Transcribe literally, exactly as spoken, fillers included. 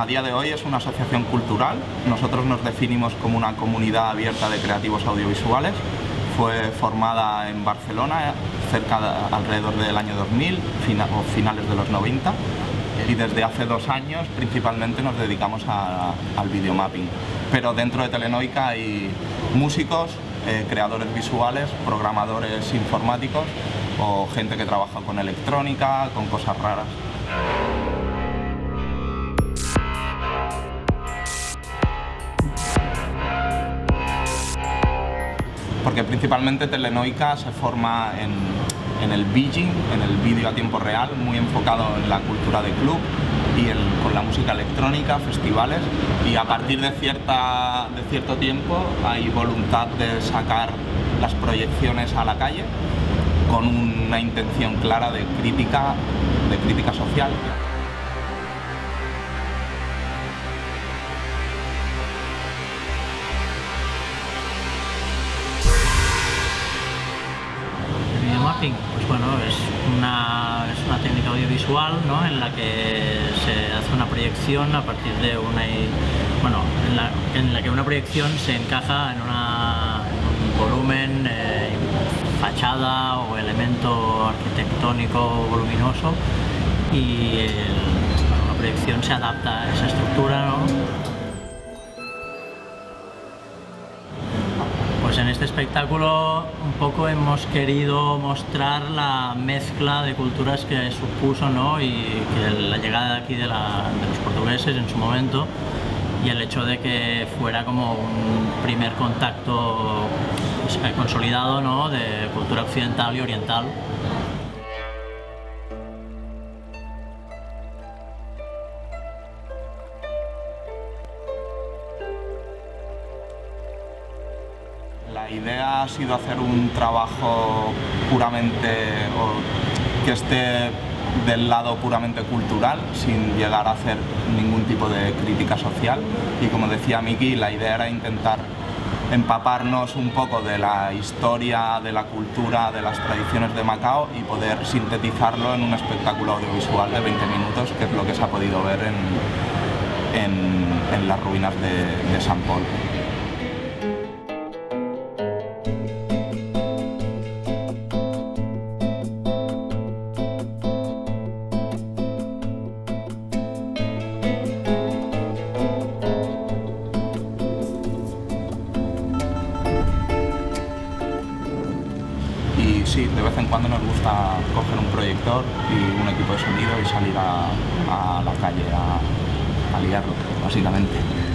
a día de hoy es una asociación cultural. Nosotros nos definimos como una comunidad abierta de creativos audiovisuales. Fue formada en Barcelona cerca de, alrededor del año dos mil fina, o finales de los noventa, y desde hace dos años principalmente nos dedicamos a, al videomapping. Pero dentro de Telenoika hay músicos, eh, creadores visuales, programadores informáticos o gente que trabaja con electrónica, con cosas raras. Porque principalmente Telenoika se forma en, en el beijing, en el vídeo a tiempo real, muy enfocado en la cultura de club y el, con la música electrónica, festivales, y a partir de, cierta, de cierto tiempo hay voluntad de sacar las proyecciones a la calle con una intención clara de crítica, de crítica social. Pues bueno, es una, es una técnica audiovisual, ¿no?, en la que se hace una proyección a partir de una... bueno, en la, en la que una proyección se encaja en, una, en un volumen, eh, fachada o elemento arquitectónico voluminoso, y el, bueno, una proyección se adapta a esa estructura, ¿no? Pues en este espectáculo un poco hemos querido mostrar la mezcla de culturas que supuso, ¿no?, y que la llegada de aquí de, la, de los portugueses en su momento, y el hecho de que fuera como un primer contacto consolidado, ¿no?, de cultura occidental y oriental. La idea ha sido hacer un trabajo puramente, o que esté del lado puramente cultural, sin llegar a hacer ningún tipo de crítica social. Y como decía Miki, la idea era intentar empaparnos un poco de la historia, de la cultura, de las tradiciones de Macao, y poder sintetizarlo en un espectáculo audiovisual de veinte minutos, que es lo que se ha podido ver en, en, en las ruinas de, de San Paulo. Sí, de vez en cuando nos gusta coger un proyector y un equipo de sonido y salir a, a la calle a, a liarlo, básicamente.